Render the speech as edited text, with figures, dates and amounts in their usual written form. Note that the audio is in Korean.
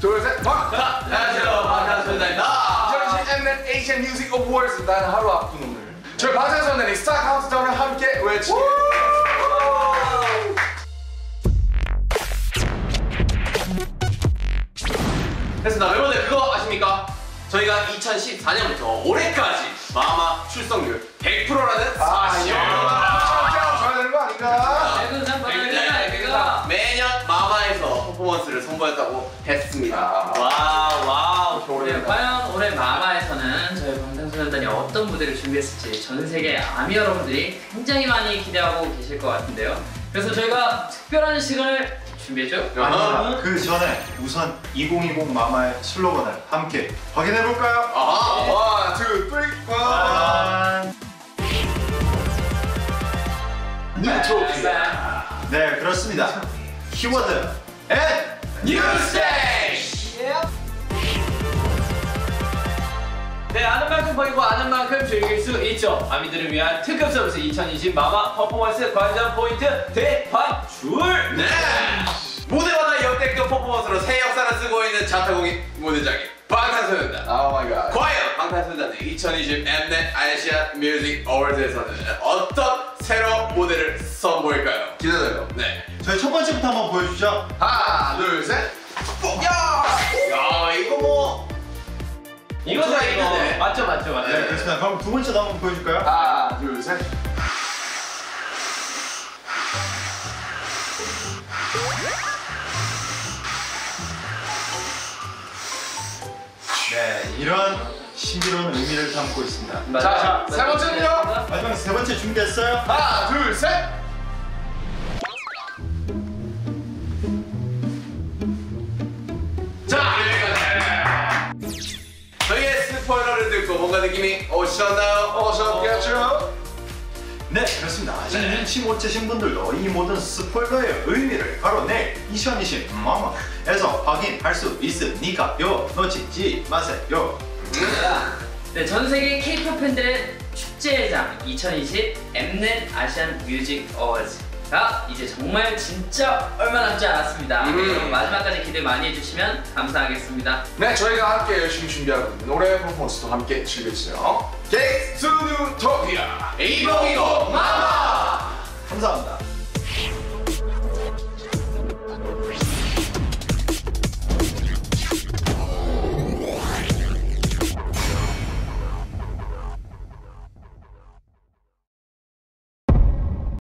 둘, 셋, 방탄! 안녕하세요, 방탄소년단입니다. 2020 Mnet Asian Music Awards 난 하루 앞둔 오늘 저희 방탄소년단이 스타 카운트다운을 함께 외치게 됐습니다. 여러분들 그거 아십니까? 저희가 2014년부터 올해까지 마마 출석률 100%라는 사실 저야 되는 거 아닌가? 매년 마마에서 퍼포먼스를 선보였다고 했습니다. 와우. 과연 올해 마마에서는 저희 방탄소년단이 어떤 무대를 준비했을지 전 세계 아미 여러분들이 굉장히 많이 기대하고 계실 것 같은데요. 그래서 저희가 특별한 시간을 준비했죠? 그 전에 우선 2020 마마의 슬로건을 함께 확인해볼까요? 아하! 1, 2, 3, 1 뉴트로피! 네, 그렇습니다. 키워드 앤 뉴 스테이지! 네, 아는 만큼 보이고 아는 만큼 즐길 수 있죠. 아미들을 위한 특급 서비스 2020 마마 퍼포먼스 관전 포인트 대반출! 네! 무대마다 역대급 퍼포먼스로 새 역사를 쓰고 있는 자타공인 무대장인 방탄소년단! 오 마이 갓! 과연 방탄소년단은 2020 Mnet Asian Music Awards에서는 어떤 새로운 무대를 선보일까요? 기대돼요. 네. 저희 첫 번째부터 한번 보여주죠. 하나, 둘, 셋! 야! 야, 이거 뭐... 이거 다 있는데. 맞죠. 네, 그렇습니다. 그럼 두 번째도 한번 보여줄까요? 하나, 둘, 셋. 네, 이런 신비로운 의미를 담고 있습니다. 자, 세 번째는요? 마지막 세 번째 준비했어요. 하나, 둘, 셋. 자, 저희의 스포일러를 듣고 뭔가 느낌이 오셨나요? 오셨겠죠? 네, 그렇습니다. 아직 눈치 못 채신 분들도 이 모든 스포일러의 의미를 바로 내일 2020 마마에서 확인할 수 있으니까요. 놓치지 마세요. 네, 전 세계 K-POP 팬들의 축제의 장 2020 Mnet 아시안 뮤직 어워즈가 이제 정말 진짜 얼마 남지 않았습니다. 여러분 마지막까지 기대 많이 해주시면 감사하겠습니다. 네, 저희가 함께 열심히 준비하고 있는 올해 퍼포먼스도 함께 즐겨주세요. Get to Utopia 2020 마마! 감사합니다.